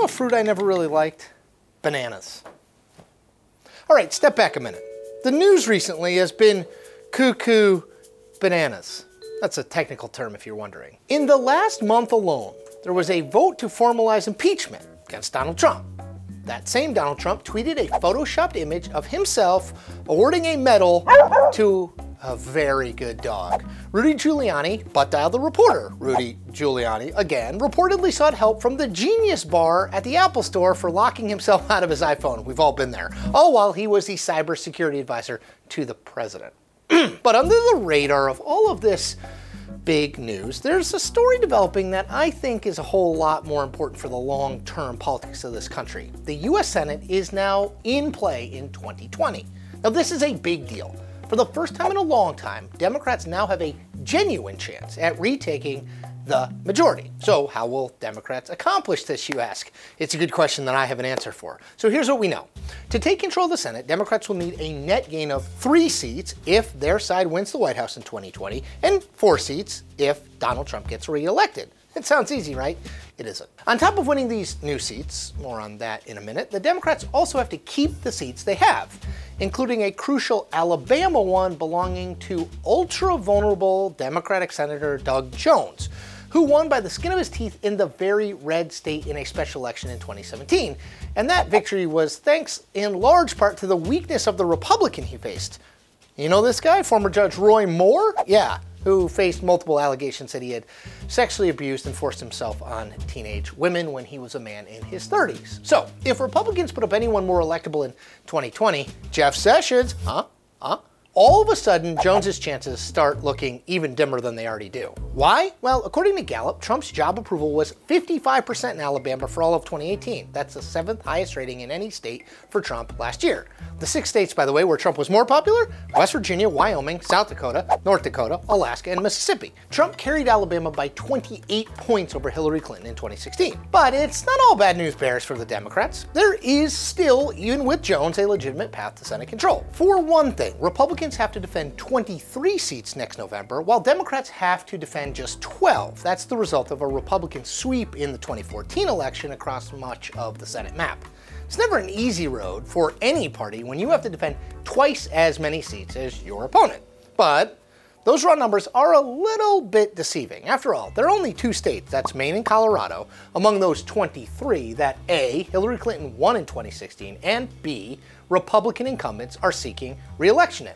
know a fruit I never really liked? Bananas. All right, step back a minute. The news recently has been cuckoo bananas. That's a technical term if you're wondering. In the last month alone, there was a vote to formalize impeachment against Donald Trump. That same Donald Trump tweeted a photoshopped image of himself awarding a medal to a very good dog. Rudy Giuliani, butt dialed the reporter. Rudy Giuliani, again, reportedly sought help from the Genius Bar at the Apple Store for locking himself out of his iPhone. We've all been there. All while he was the cybersecurity advisor to the president. But under the radar of all of this big news, there's a story developing that I think is a whole lot more important for the long-term politics of this country. The US Senate is now in play in 2020. Now, this is a big deal. For the first time in a long time, Democrats now have a genuine chance at retaking the majority. So how will Democrats accomplish this, you ask? It's a good question that I have an answer for. So here's what we know. To take control of the Senate, Democrats will need a net gain of 3 seats if their side wins the White House in 2020, and 4 seats if Donald Trump gets reelected. It sounds easy, right? It isn't. On top of winning these new seats, more on that in a minute, the Democrats also have to keep the seats they have, including a crucial Alabama one belonging to ultra-vulnerable Democratic Senator Doug Jones, who won by the skin of his teeth in the very red state in a special election in 2017. And that victory was thanks in large part to the weakness of the Republican he faced. You know this guy, former Judge Roy Moore? Yeah, who faced multiple allegations that he had sexually abused and forced himself on teenage women when he was a man in his 30s. So if Republicans put up anyone more electable in 2020, Jeff Sessions, all of a sudden, Jones's chances start looking even dimmer than they already do. Why? Well, according to Gallup, Trump's job approval was 55% in Alabama for all of 2018. That's the 7th highest rating in any state for Trump last year. The 6 states, by the way, where Trump was more popular: West Virginia, Wyoming, South Dakota, North Dakota, Alaska, and Mississippi. Trump carried Alabama by 28 points over Hillary Clinton in 2016. But it's not all bad news bears for the Democrats. There is still, even with Jones, a legitimate path to Senate control. For one thing, Republicans have to defend 23 seats next November, while Democrats have to defend just 12. That's the result of a Republican sweep in the 2014 election across much of the Senate map. It's never an easy road for any party when you have to defend twice as many seats as your opponent. But those raw numbers are a little bit deceiving. After all, there are only 2 states, that's Maine and Colorado, among those 23 that A, Hillary Clinton won in 2016, and B, Republican incumbents are seeking re-election in.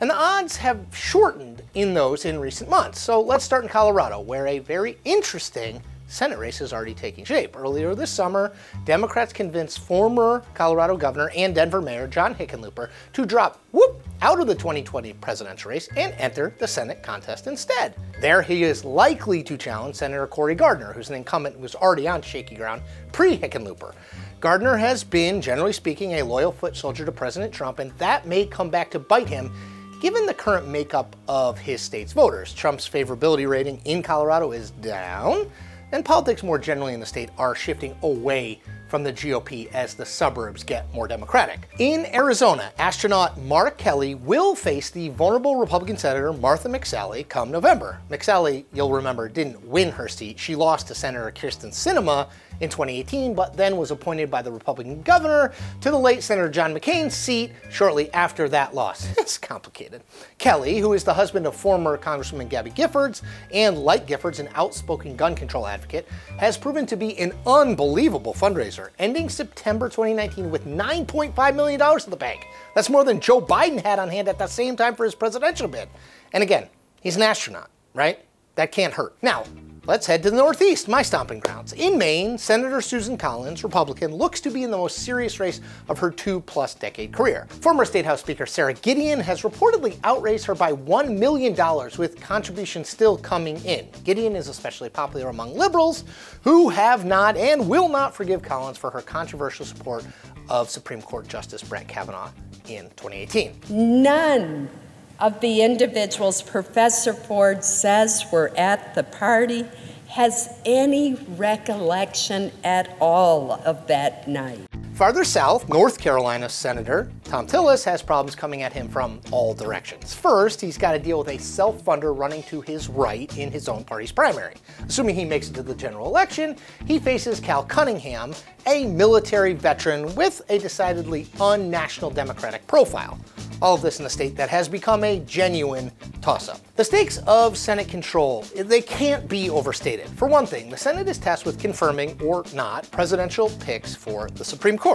And the odds have shortened in those in recent months. So let's start in Colorado, where a very interesting Senate race is already taking shape. Earlier this summer, Democrats convinced former Colorado governor and Denver mayor John Hickenlooper to drop, out of the 2020 presidential race and enter the Senate contest instead. There he is likely to challenge Senator Cory Gardner, who's an incumbent who was already on shaky ground pre-Hickenlooper. Gardner has been, generally speaking, a loyal foot soldier to President Trump, and that may come back to bite him given the current makeup of his state's voters. Trump's favorability rating in Colorado is down, and politics more generally in the state are shifting away from the GOP as the suburbs get more Democratic. In Arizona, astronaut Mark Kelly will face the vulnerable Republican Senator Martha McSally come November. McSally, you'll remember, didn't win her seat. She lost to Senator Kirsten Sinema in 2018, but then was appointed by the Republican governor to the late Senator John McCain's seat shortly after that loss. It's complicated. Kelly, who is the husband of former Congresswoman Gabby Giffords, and like Giffords, an outspoken gun control advocate, has proven to be an unbelievable fundraiser, ending September 2019 with $9.5 million in the bank. That's more than Joe Biden had on hand at the same time for his presidential bid. And again, he's an astronaut, right? That can't hurt. Now, let's head to the Northeast, my stomping grounds. In Maine, Senator Susan Collins, Republican, looks to be in the most serious race of her 2+ decade career. Former State House Speaker Sarah Gideon has reportedly outraised her by $1 million, with contributions still coming in. Gideon is especially popular among liberals, who have not and will not forgive Collins for her controversial support of Supreme Court Justice Brett Kavanaugh in 2018. None of the individuals Professor Ford says were at the party has any recollection at all of that night. Farther south, North Carolina Senator Tom Tillis has problems coming at him from all directions. First, he's got to deal with a self-funder running to his right in his own party's primary. Assuming he makes it to the general election, he faces Cal Cunningham, a military veteran with a decidedly un-national Democratic profile. All of this in a state that has become a genuine toss-up. The stakes of Senate control, they can't be overstated. For one thing, the Senate is tasked with confirming or not presidential picks for the Supreme Court.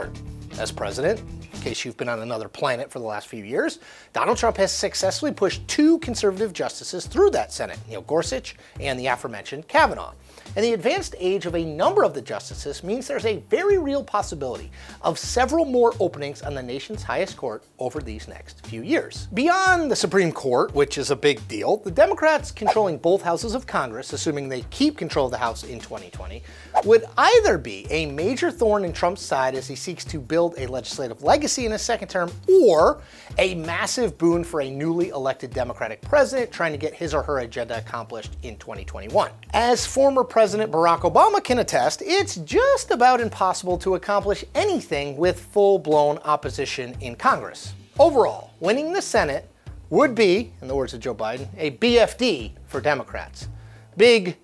As president, in case you've been on another planet for the last few years, Donald Trump has successfully pushed two conservative justices through that Senate, Neil Gorsuch and the aforementioned Kavanaugh. And the advanced age of a number of the justices means there's a very real possibility of several more openings on the nation's highest court over these next few years. Beyond the Supreme Court, which is a big deal, the Democrats controlling both houses of Congress, assuming they keep control of the House in 2020, would either be a major thorn in Trump's side as he seeks to build a legislative legacy in his second term, or a massive boon for a newly elected Democratic president trying to get his or her agenda accomplished in 2021. As former President Barack Obama can attest, it's just about impossible to accomplish anything with full-blown opposition in Congress. Overall, winning the Senate would be, in the words of Joe Biden, a BFD for Democrats. Big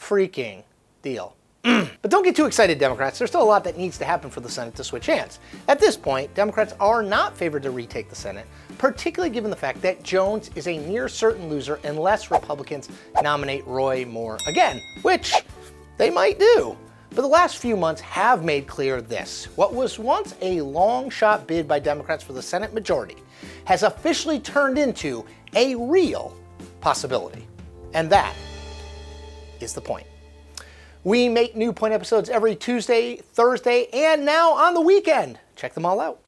freaking deal. But don't get too excited, Democrats. There's still a lot that needs to happen for the Senate to switch hands. At this point, Democrats are not favored to retake the Senate, particularly given the fact that Jones is a near certain loser unless Republicans nominate Roy Moore again, which they might do. But the last few months have made clear this. What was once a long shot bid by Democrats for the Senate majority has officially turned into a real possibility. And that is the point. We make new point episodes every Tuesday, Thursday, and now on the weekend. Check them all out.